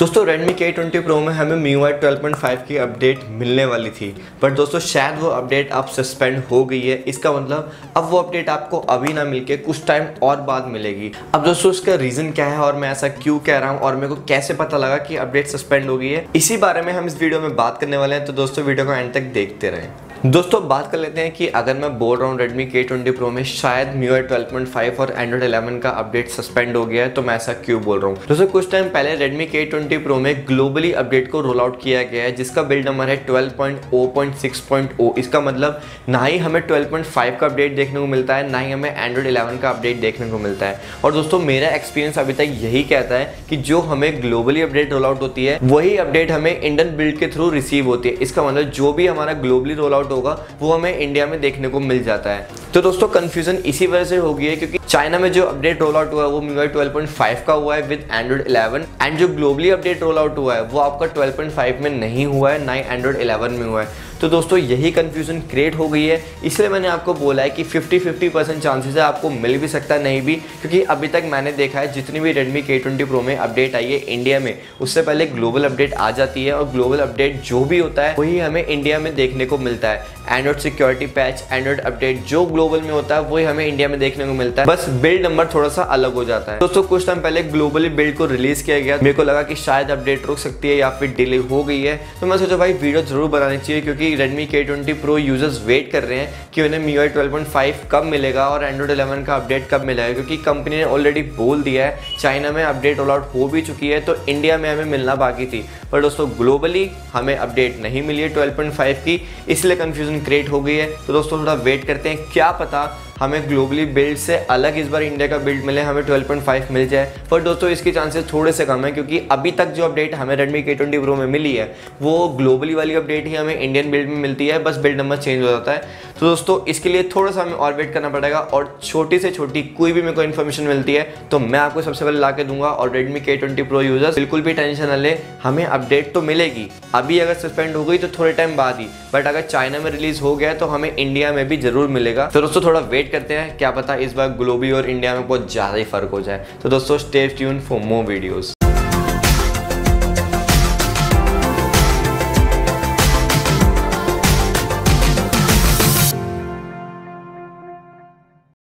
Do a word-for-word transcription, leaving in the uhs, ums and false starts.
दोस्तों Redmi K twenty Pro में हमें M I U I twelve point five की अपडेट मिलने वाली थी, पर दोस्तों शायद वो अपडेट अब सस्पेंड हो गई है। इसका मतलब अब वो अपडेट आपको अभी ना मिलके कुछ टाइम और बाद मिलेगी। अब दोस्तों इसका रीज़न क्या है और मैं ऐसा क्यों कह रहा हूँ और मेरे को कैसे पता लगा कि अपडेट सस्पेंड हो गई है, इसी बारे में हम इस वीडियो में बात करने वाले हैं। तो दोस्तों वीडियो को एंड तक देखते रहें। दोस्तों बात कर लेते हैं कि अगर मैं बोल रहा हूँ Redmi K ट्वेंटी Pro में शायद M I U I twelve point five और Android इलेवन का अपडेट सस्पेंड हो गया है, तो मैं ऐसा क्यों बोल रहा हूँ। दोस्तों कुछ टाइम पहले Redmi K ट्वेंटी Pro में ग्लोबली अपडेट को रोल आउट किया गया है, जिसका बिल्ड नंबर है twelve point zero point six point zero. इसका मतलब ना ही हमें ट्वेल्व पॉइंट फाइव का अपडेट देखने को मिलता है, ना ही हमें Android इलेवन का अपडेट देखने को मिलता है। और दोस्तों मेरा एक्सपीरियंस अभी तक यही कहता है कि जो हमें ग्लोबली अपडेट रोल आउट होती है वही अपडेट हमें इंडियन बिल्ड के थ्रू रिसीव होती है। इसका मतलब जो भी हमारा ग्लोबली रोल आउट होगा वो हमें इंडिया में देखने को मिल जाता है। तो दोस्तों कंफ्यूजन इसी वजह से हो गई है, क्योंकि चाइना में जो अपडेट रोल आउट हुआ है वो M I U I twelve point five का हुआ है विद Android इलेवन, एंड जो ग्लोबली अपडेट रोल आउट हुआ है वो आपका ट्वेल्व पॉइंट फाइव में नहीं हुआ है, ना ही Android इलेवन में हुआ है। तो दोस्तों यही कंफ्यूजन क्रिएट हो गई है, इसलिए मैंने आपको बोला है कि फिफ्टी फिफ्टी परसेंट चांसेस है, आपको मिल भी सकता है नहीं भी, क्योंकि अभी तक मैंने देखा है जितनी भी Redmi K ट्वेंटी Pro में अपडेट आई है इंडिया में, उससे पहले ग्लोबल अपडेट आ जाती है, और ग्लोबल अपडेट जो भी होता है वही हमें इंडिया में देखने को मिलता है। Android security patch, Android update जो ग्लोबल में होता है वही हमें इंडिया में देखने को मिलता है, बस बिल्ड नंबर थोड़ा सा अलग हो जाता है। दोस्तों कुछ टाइम पहले ग्लोबली बिल्ड को रिलीज किया गया, मेरे को लगा कि शायद अपडेट रुक सकती है या फिर डिले हो गई है, तो मैं सोचा भाई वीडियो जरूर बनानी चाहिए, क्योंकि Redmi K twenty Pro users wait कर रहे हैं कि उन्हें M I U I twelve point five कब मिलेगा और Android इलेवन का अपडेट कब मिलेगा, क्योंकि कंपनी ने ऑलरेडी बोल दिया है चाइना में अपडेट रोल आउट हो भी चुकी है, तो इंडिया में हमें मिलना बाकी थी। पर दोस्तों ग्लोबली हमें अपडेट नहीं मिली है ट्वेल्व पॉइंट फाइव की, इसलिए कंफ्यूजन क्रिएट हो गई है। तो दोस्तों थोड़ा वेट करते हैं, क्या पता हमें ग्लोबली बिल्ड से अलग इस बार इंडिया का बिल्ड मिले, हमें ट्वेल्व पॉइंट फाइव मिल जाए। पर दोस्तों इसके चांसेस थोड़े से कम है, क्योंकि अभी तक जो अपडेट हमें Redmi K ट्वेंटी Pro में मिली है वो ग्लोबली वाली अपडेट ही हमें इंडियन बिल्ड में मिलती है, बस बिल्ड नंबर चेंज हो जाता है। तो दोस्तों इसके लिए थोड़ा सा हमें और वेट करना पड़ेगा, और छोटी से छोटी कोई भी मेरे को इन्फॉर्मेशन मिलती है तो मैं आपको सबसे पहले ला के दूंगा। और Redmi K twenty Pro users बिल्कुल भी टेंशन न लें, हमें अपडेट तो मिलेगी। अभी अगर सस्पेंड हो गई तो थोड़े टाइम बाद ही, बट अगर चाइना में रिलीज हो गया तो हमें इंडिया में भी जरूर मिलेगा। तो दोस्तों थोड़ा वेट करते हैं, क्या पता इस बार ग्लोबली और इंडिया में बहुत ज़्यादा ही फर्क हो जाए। तो दोस्तों stay tune for more videos.